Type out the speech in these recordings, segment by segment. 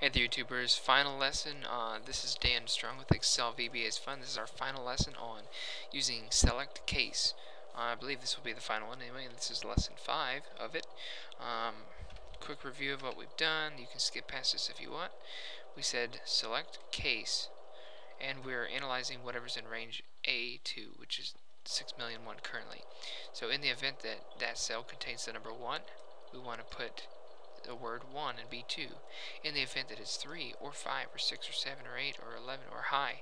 Hey there YouTubers, final lesson. This is Dan Strong with Excel VBA's Fun. This is our final lesson on using Select Case. I believe this will be the final one anyway. This is lesson 5 of it. Quick review of what we've done. You can skip past this if you want. We said Select Case, and we're analyzing whatever's in range A2, which is 6,000,001 currently. So in the event that that cell contains the number 1, we want to put the word 1 and be 2. In the event that it's 3 or 5 or 6 or 7 or 8 or 11 or high,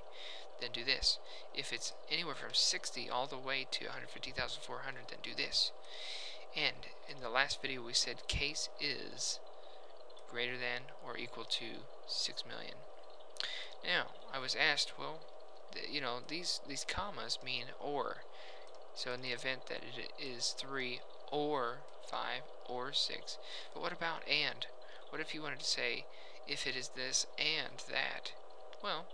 then do this. If it's anywhere from 60 all the way to 150,400, then do this. And in the last video we said case is greater than or equal to 6 million. Now I was asked, well, you know, these commas mean or. So in the event that it is 3 or 5 or 6, but what about and? What if you wanted to say if it is this and that? Well,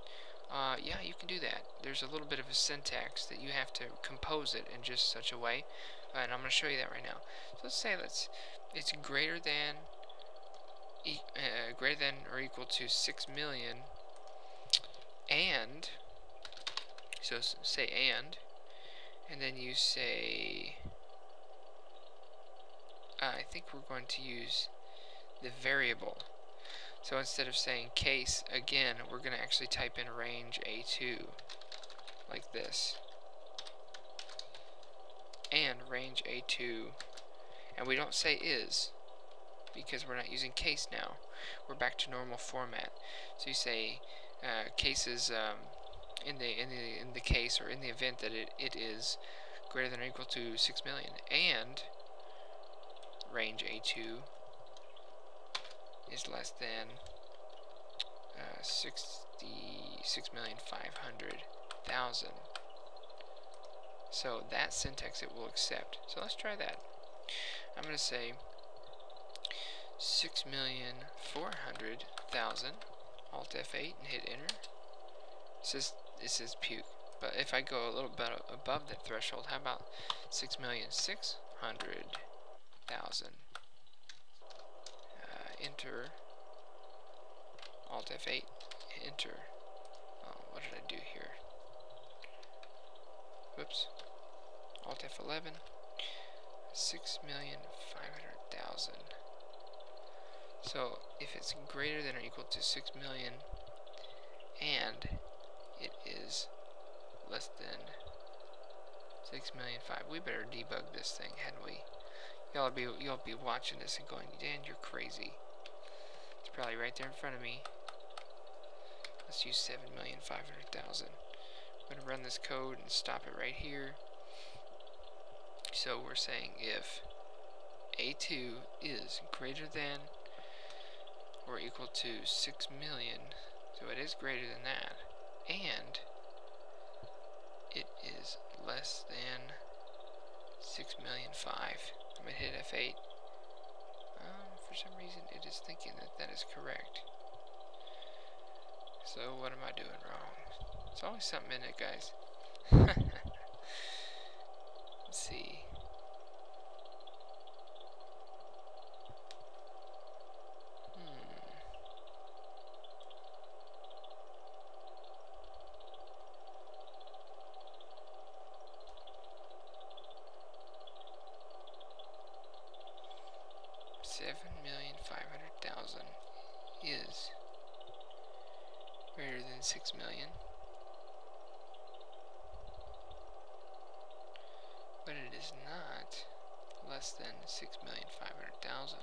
yeah, you can do that. There's a little bit of a syntax that you have to compose it in just such a way, and I'm going to show you that right now. So let's say it's greater than or equal to 6,000,000, and so say and then you say, I think we're going to use the variable. So instead of saying case again, we're going to actually type in range A2 like this, and range A2, and we don't say is because we're not using case now. We're back to normal format. So you say cases in the case, or in the event that it is greater than or equal to 6,000,000 and range A2 is less than 66,500,000. So that syntax it will accept. So let's try that. I'm going to say 6,400,000. Alt F8 and hit enter. It says puke. But if I go a little bit above that threshold, how about 6,600,000? Enter, Alt F8, enter. Oh, what did I do here? Whoops. Alt F11, 6,500,000. So if it's greater than or equal to 6,000,000 and it is less than 6,500,000, we better debug this thing, hadn't we? Y'all be watching this and going, Dan, you're crazy. It's probably right there in front of me. Let's use 7,500,000. I'm gonna run this code and stop it right here. So we're saying if A2 is greater than or equal to 6,000,000, so it is greater than that, and it is less than 6,500,000. I'm going to hit F8. For some reason it is thinking that is correct. So what am I doing wrong? It's always something in it, guys. Let's see. Is greater than 6,000,000, but it is not less than 6,500,000.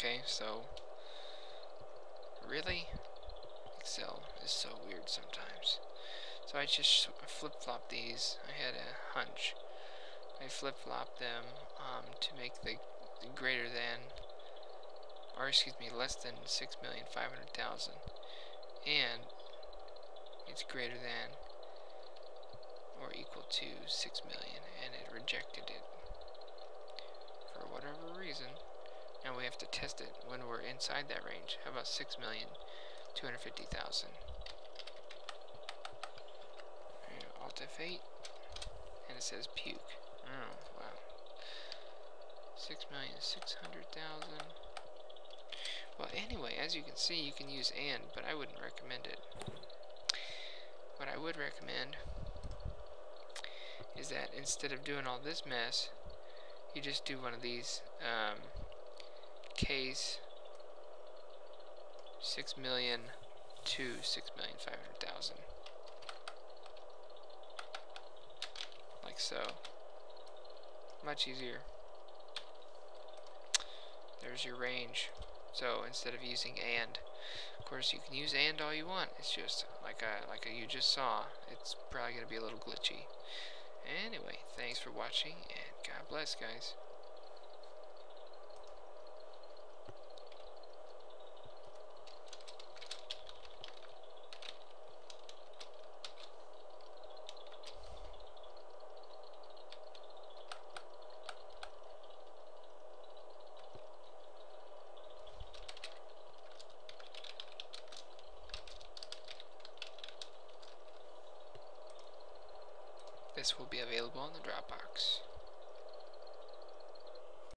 Okay, so really, Excel is so weird sometimes. So I just flip-flopped these. I had a hunch. I flip-flopped them to make the greater than, or excuse me, less than 6,500,000, and it's greater than or equal to 6 million, and it rejected it for whatever reason. Now we have to test it when we're inside that range. How about 6,250,000? Alt F8, and it says puke. Oh wow, 6,600,000. Well, anyway, as you can see, you can use AND, but I wouldn't recommend it. What I would recommend is that instead of doing all this mess, you just do one of these case 6 million to 6,500,000, like so. Much easier. There's your range. So instead of using AND, of course you can use AND all you want. It's just like you just saw. It's probably going to be a little glitchy. Anyway, thanks for watching, and God bless, guys. This will be available on the Dropbox.